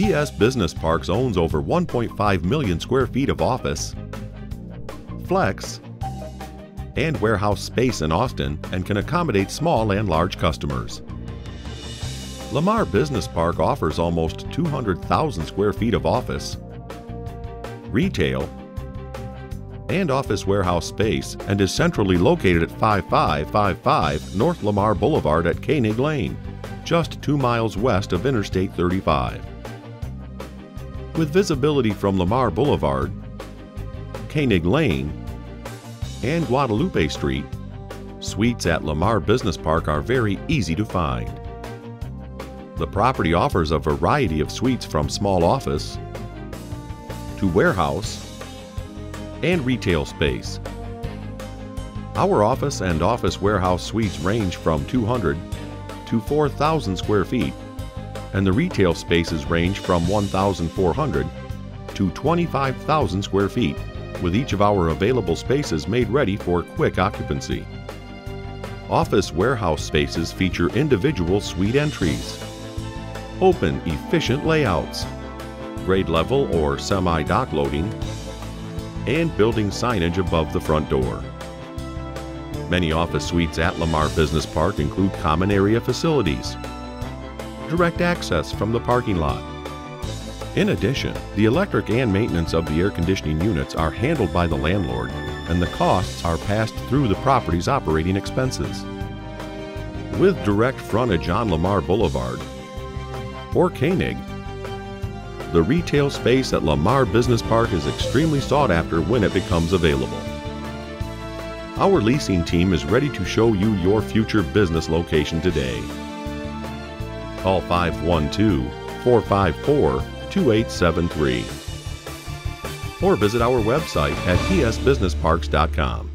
PS Business Parks owns over 1.5 million square feet of office, flex, and warehouse space in Austin and can accommodate small and large customers. Lamar Business Park offers almost 200,000 square feet of office, retail, and office warehouse space and is centrally located at 5555 North Lamar Boulevard at Koenig Lane, just 2 miles west of Interstate 35. With visibility from Lamar Boulevard, Koenig Lane, and Guadalupe Street, suites at Lamar Business Park are very easy to find. The property offers a variety of suites from small office to warehouse and retail space. Our office and office warehouse suites range from 200 to 4,000 square feet, and the retail spaces range from 1,400 to 25,000 square feet, with each of our available spaces made ready for quick occupancy. Office warehouse spaces feature individual suite entries, open, efficient layouts, grade level or semi-dock loading, and building signage above the front door. Many office suites at Lamar Business Park include common area facilities, direct access from the parking lot. In addition, the electric and maintenance of the air conditioning units are handled by the landlord, and the costs are passed through the property's operating expenses. With direct frontage on Lamar Boulevard or Koenig, the retail space at Lamar Business Park is extremely sought after when it becomes available. Our leasing team is ready to show you your future business location today. Call 512-454-2873 or visit our website at psbusinessparks.com.